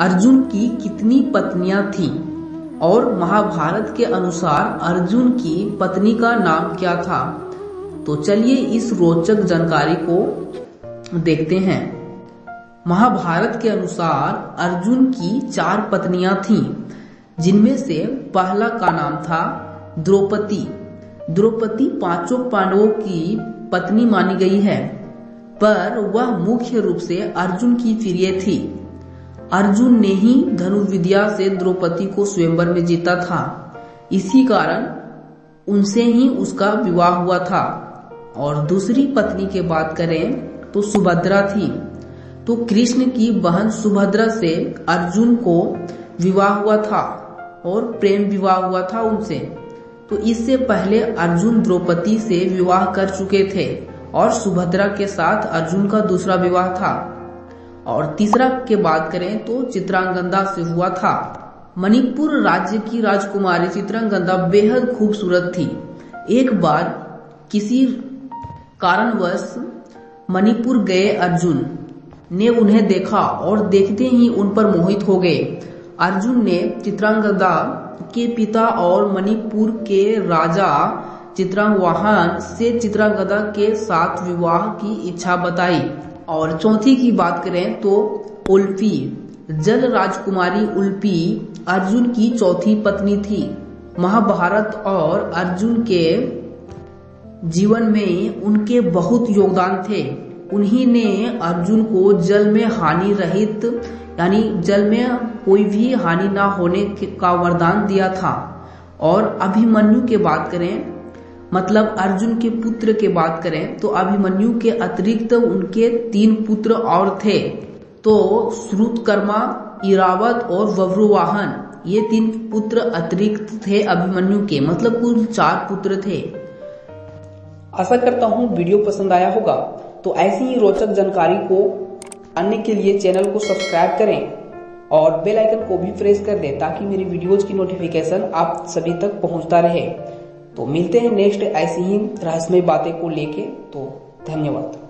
अर्जुन की कितनी पत्नियां थीं और महाभारत के अनुसार अर्जुन की पत्नी का नाम क्या था? तो चलिए इस रोचक जानकारी को देखते हैं। महाभारत के अनुसार अर्जुन की 4 पत्नियां थीं, जिनमें से पहला का नाम था द्रौपदी। द्रौपदी 5 पांडवों की पत्नी मानी गई है, पर वह मुख्य रूप से अर्जुन की प्रिय थी। अर्जुन ने ही धनुर्विद्या से द्रौपदी को स्वयंवर में जीता था, इसी कारण उनसे ही उसका विवाह हुआ था। और दूसरी पत्नी की बात करें तो सुभद्रा थी, तो कृष्ण की बहन सुभद्रा से अर्जुन को विवाह हुआ था और प्रेम विवाह हुआ था उनसे। तो इससे पहले अर्जुन द्रौपदी से विवाह कर चुके थे और सुभद्रा के साथ अर्जुन का दूसरा विवाह था। और तीसरा के बात करें तो चित्रांगदा से हुआ था। मणिपुर राज्य की राजकुमारी चित्रांगदा बेहद खूबसूरत थी। एक बार किसी कारणवश मणिपुर गए अर्जुन ने उन्हें देखा और देखते ही उन पर मोहित हो गए। अर्जुन ने चित्रांगदा के पिता और मणिपुर के राजा चित्रावाहन से चित्रांगदा के साथ विवाह की इच्छा बताई। और चौथी की बात करें तो उलूपी, जल राजकुमारी उलूपी अर्जुन की चौथी पत्नी थी। महाभारत और अर्जुन के जीवन में उनके बहुत योगदान थे। उन्हीं ने अर्जुन को जल में हानि रहित यानी जल में कोई भी हानि ना होने का वरदान दिया था। और अभिमन्यु के बात करें मतलब अर्जुन के पुत्र के बात करें तो अभिमन्यु के अतिरिक्त उनके 3 पुत्र और थे। तो श्रुत कर्मा, इरावत और ववरुवाहन ये 3 पुत्र अतिरिक्त थे अभिमन्यु के, मतलब कुल 4 पुत्र थे। आशा करता हूँ वीडियो पसंद आया होगा। तो ऐसी ही रोचक जानकारी को आने के लिए चैनल को सब्सक्राइब करें और बेल आइकन को भी प्रेस कर दें ताकि मेरी वीडियोज की नोटिफिकेशन आप सभी तक पहुँचता रहे। तो मिलते हैं नेक्स्ट ऐसी ही रहस्यमय बातें को लेके। तो धन्यवाद।